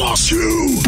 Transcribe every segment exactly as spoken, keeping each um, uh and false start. Fuck you!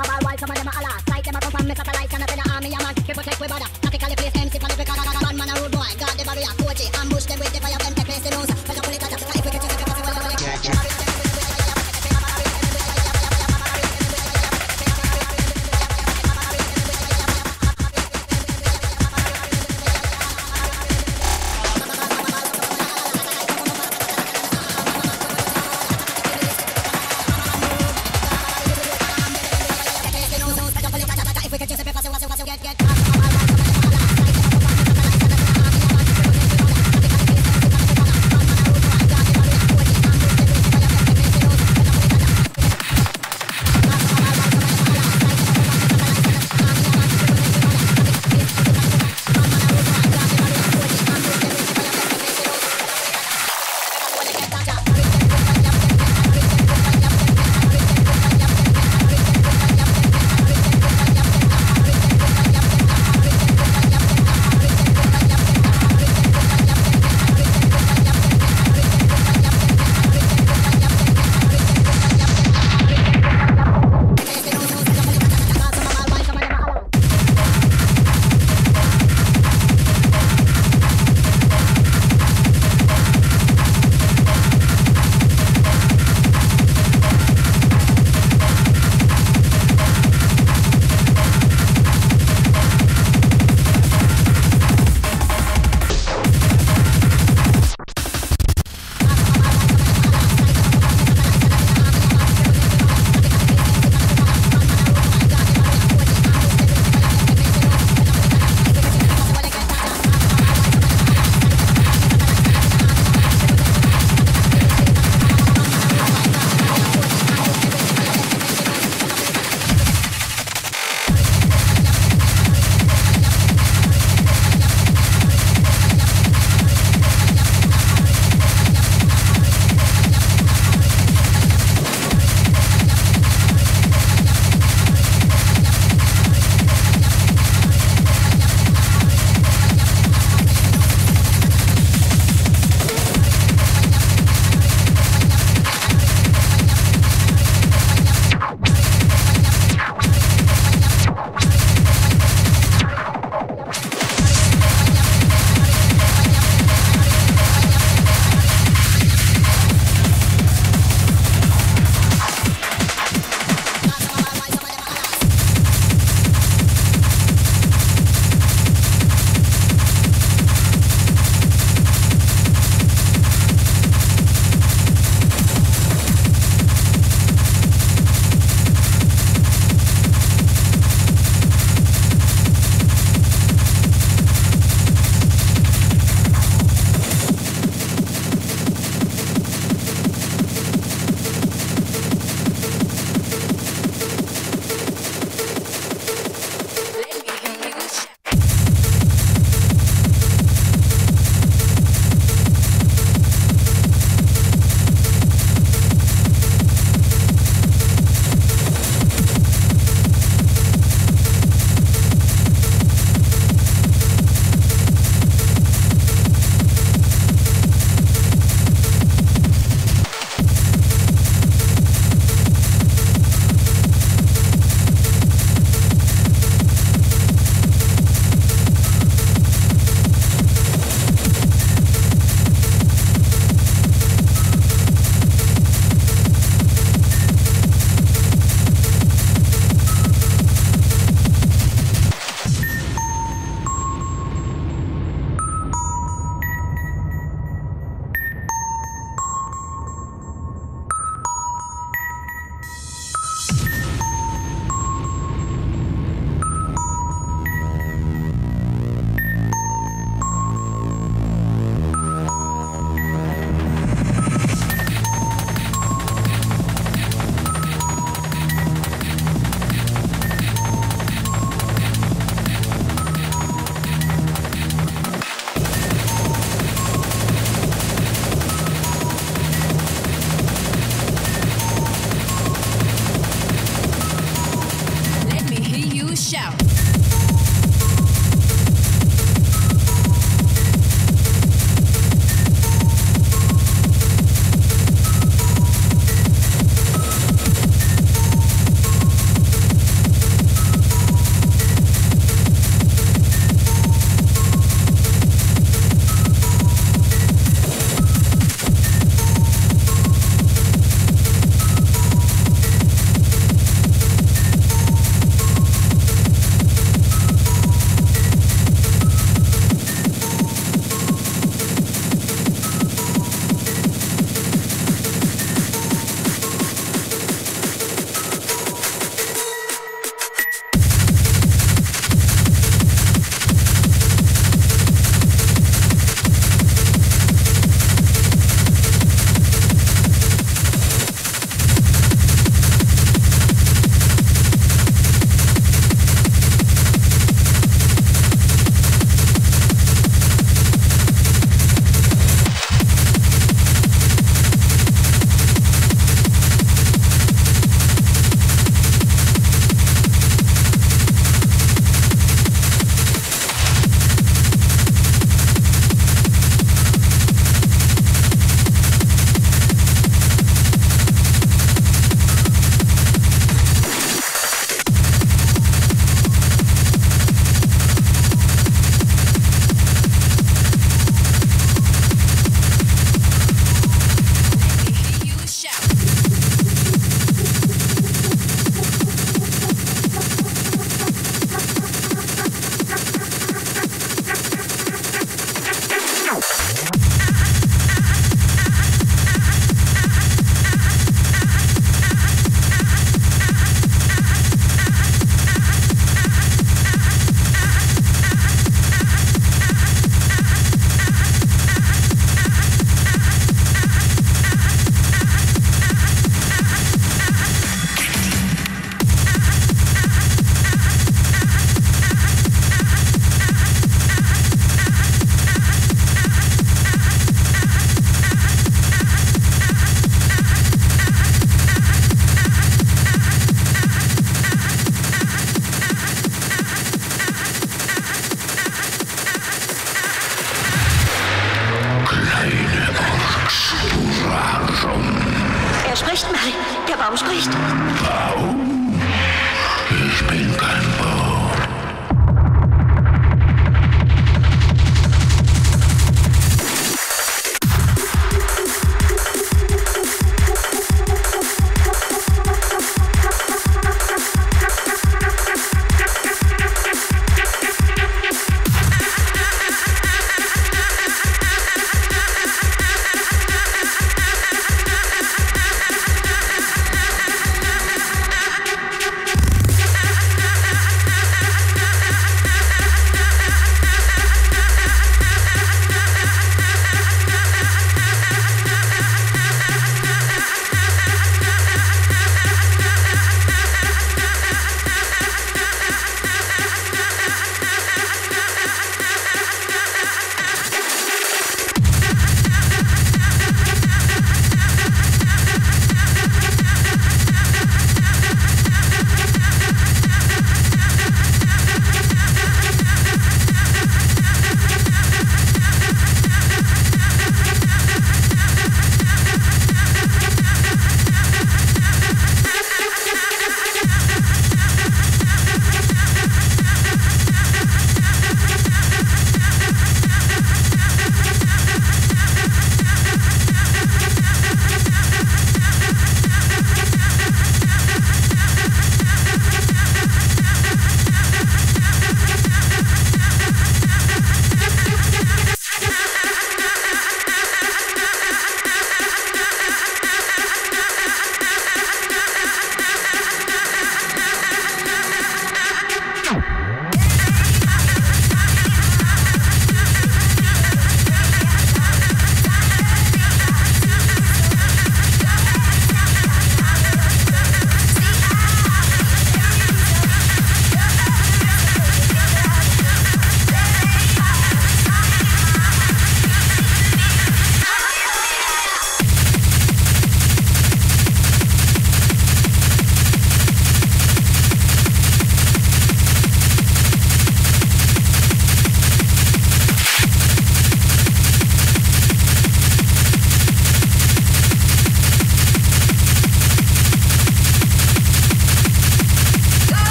them a ball while some of them a lot. Like them a come from me satellite and up in the army, I'm a triple check with brother. Tactically place M C for the pick of bad man a rude boy. Guard the barrier, coach it, ambush them with the fire, then take place the nose. Better pull it out, if we get you, if we get you, if we I'm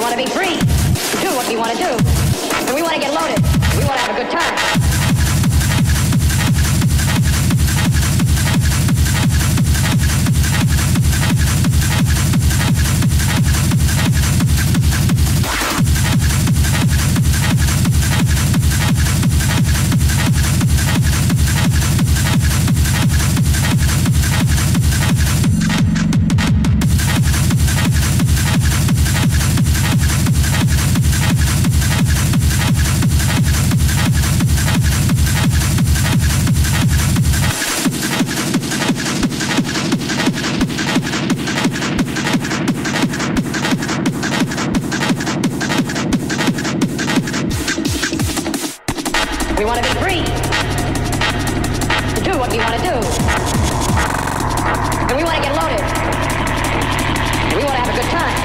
We want to be free. Do what we want to do. And we want to get loaded. We want to have a good time. We want to be free to do what we want to do. And we want to get loaded. And we want to have a good time.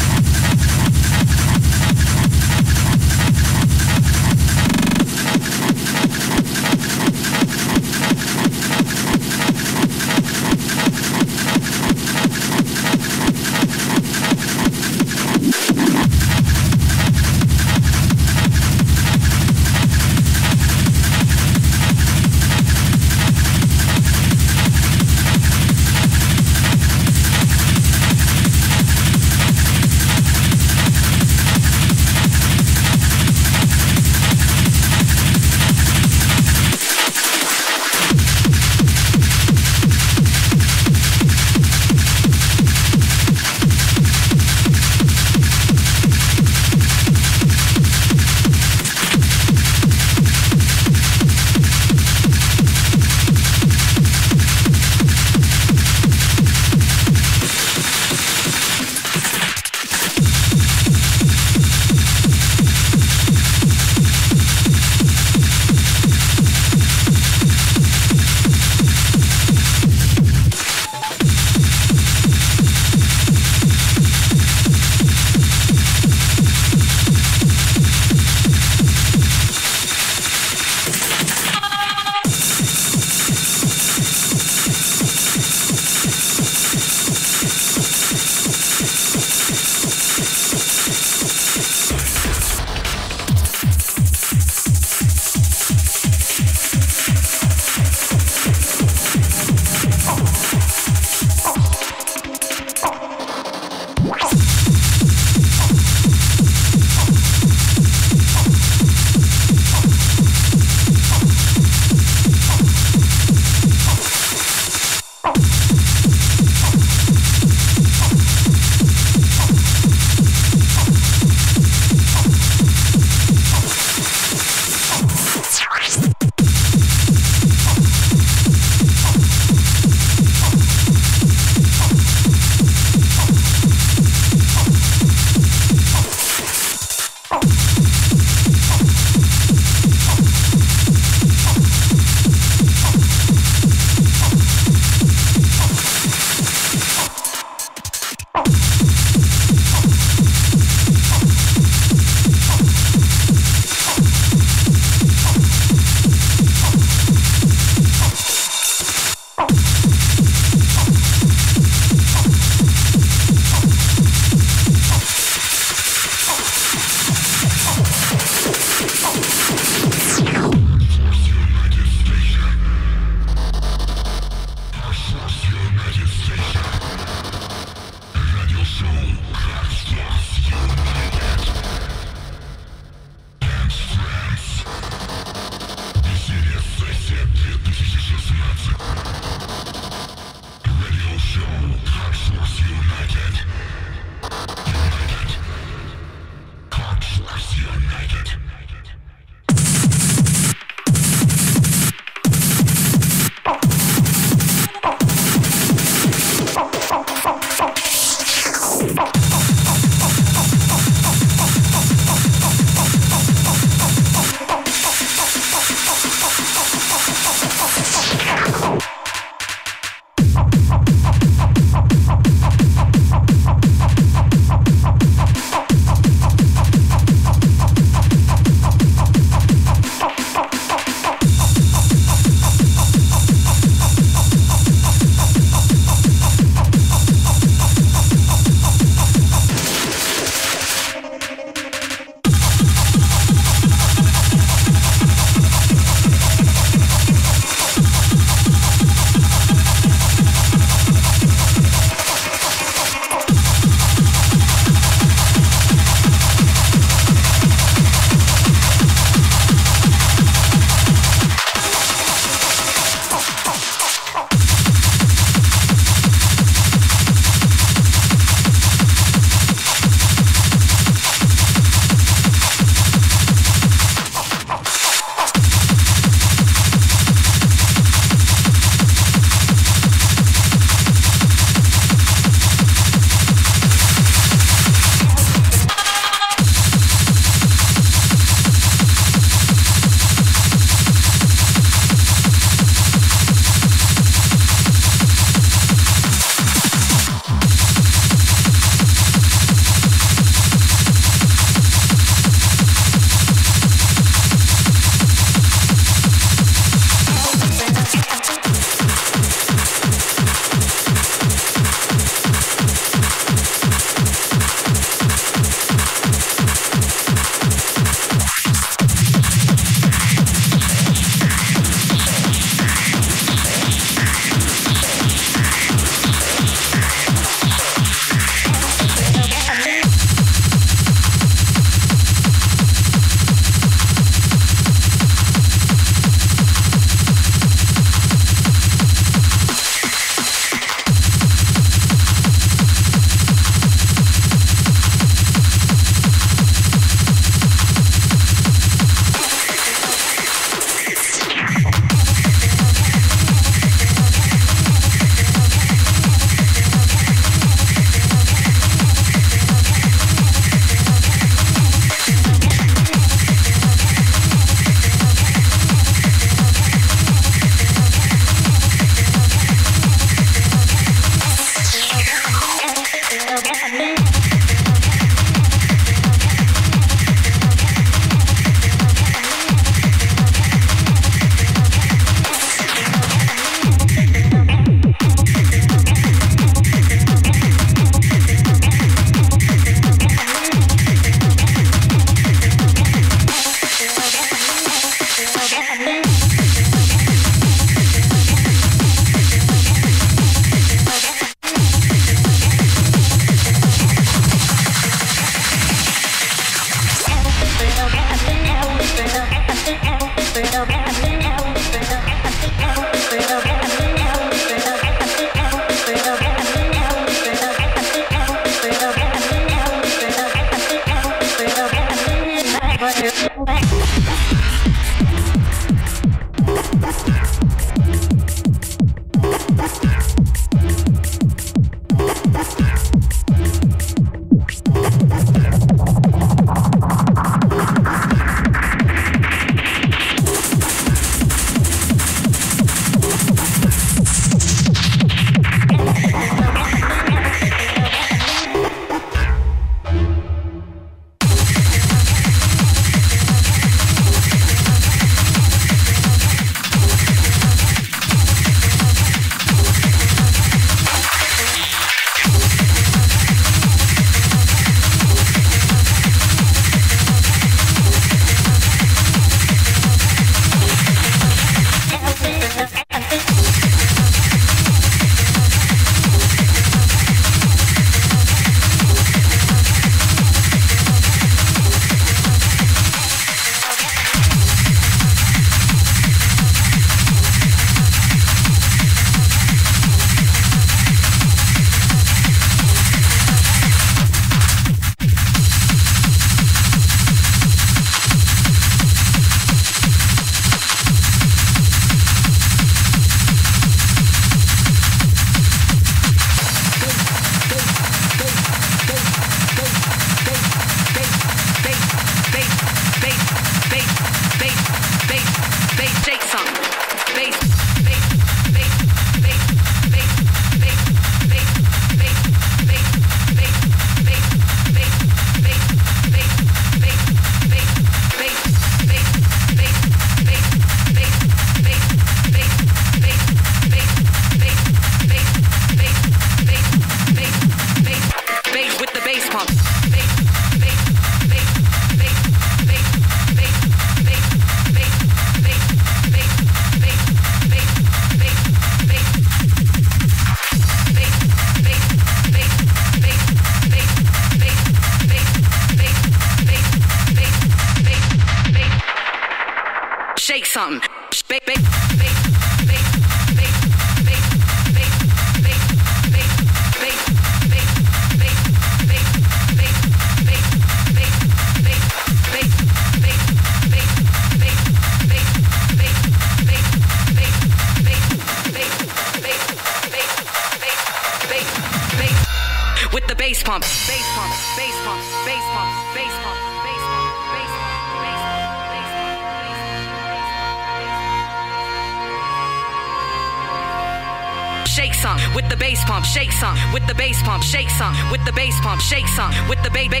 With the bass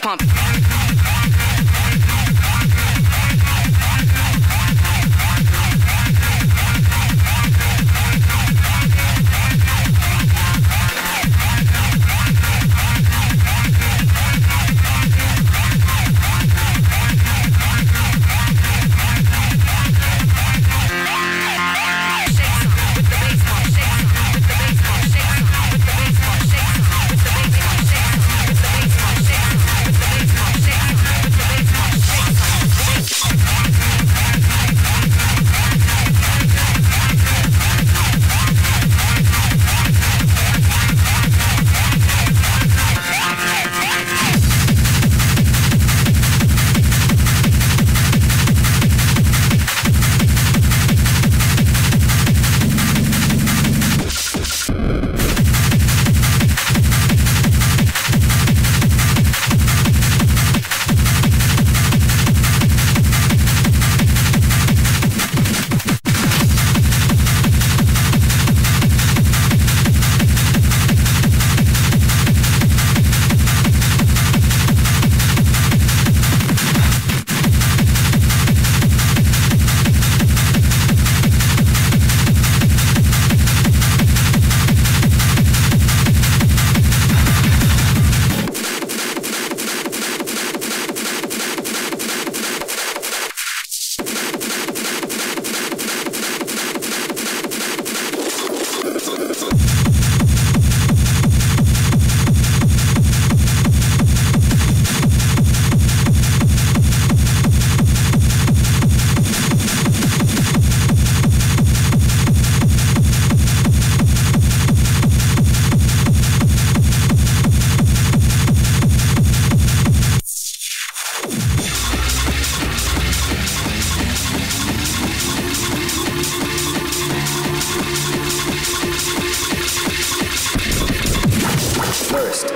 pump. first.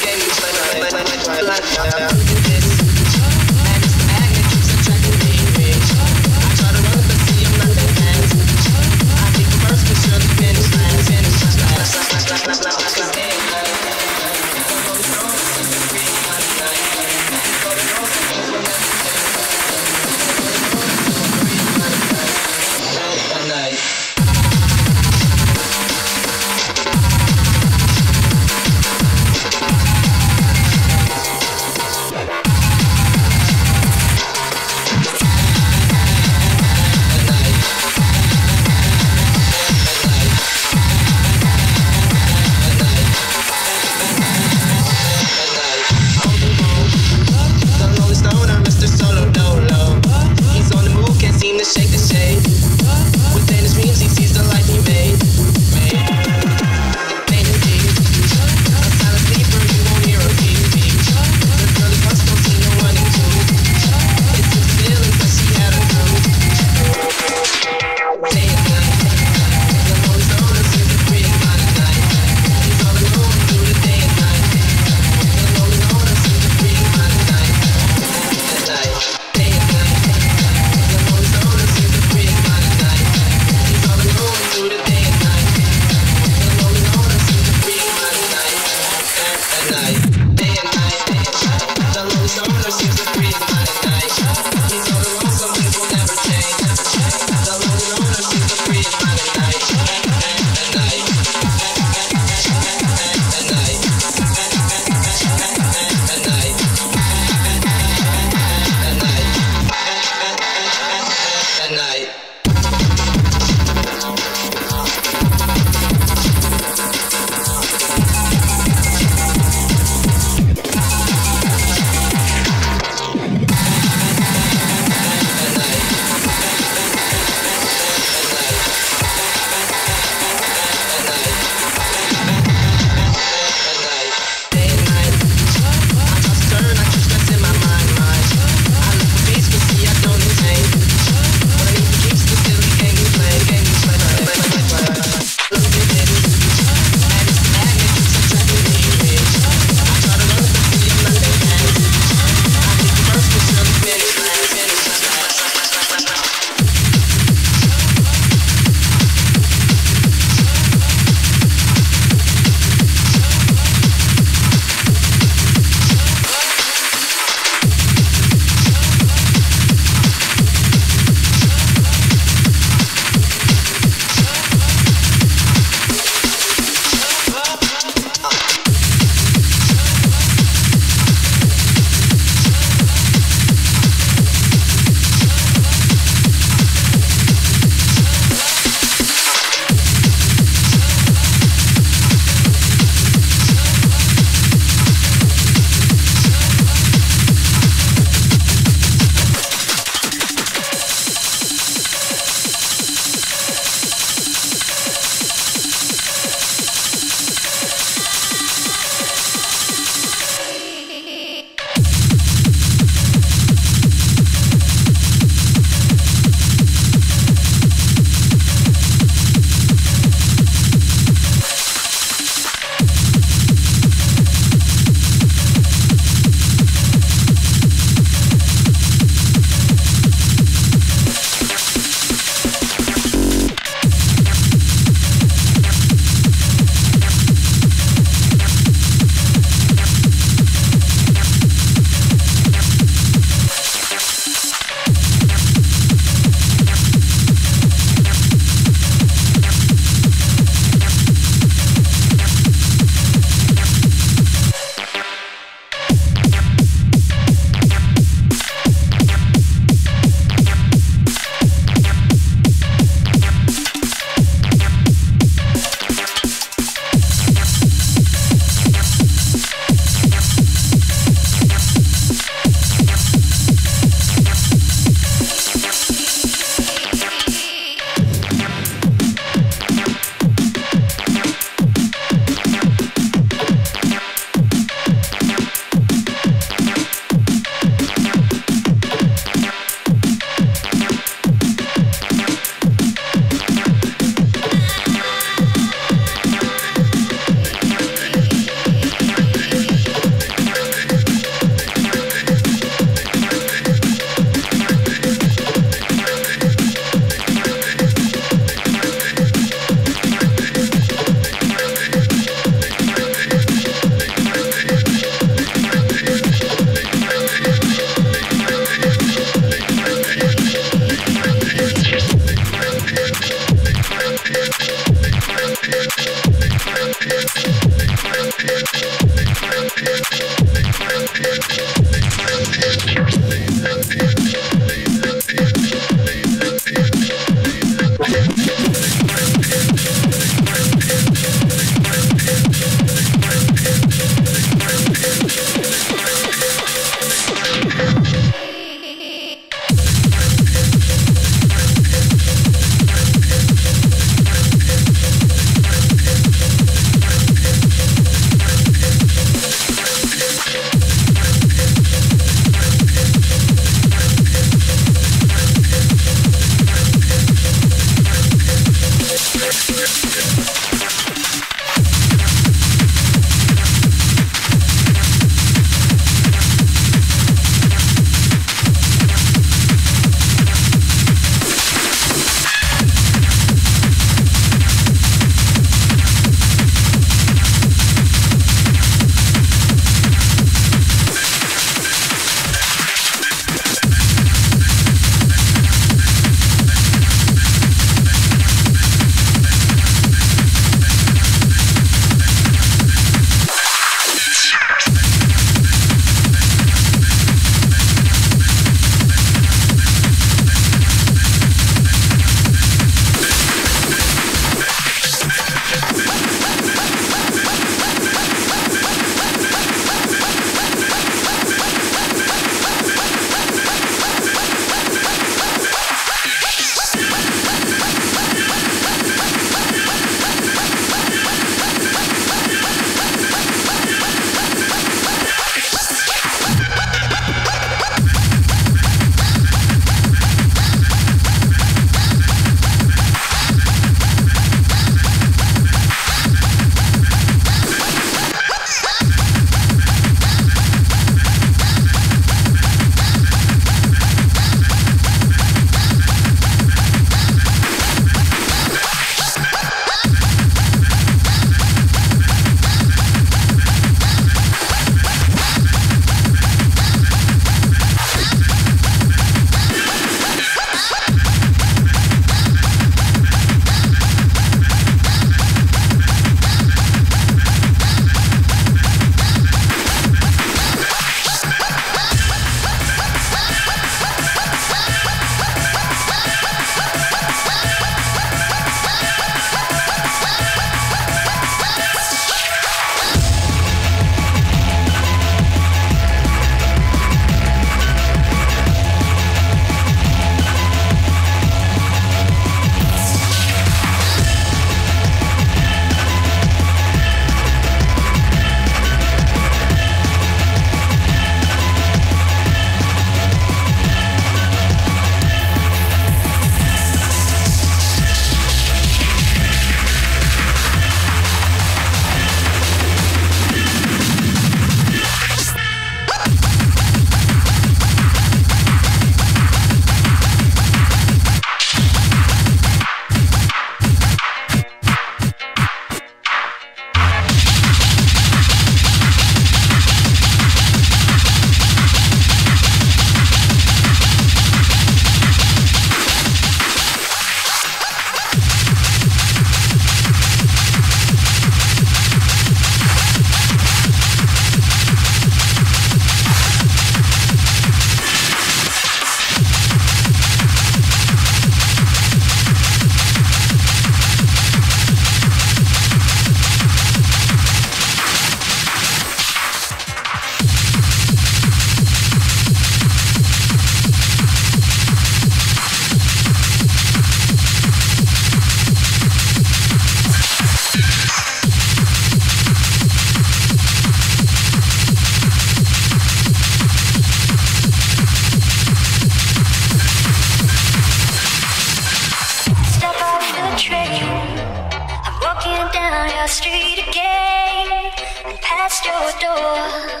past your door,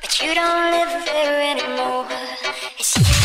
but you don't live there anymore. It's you.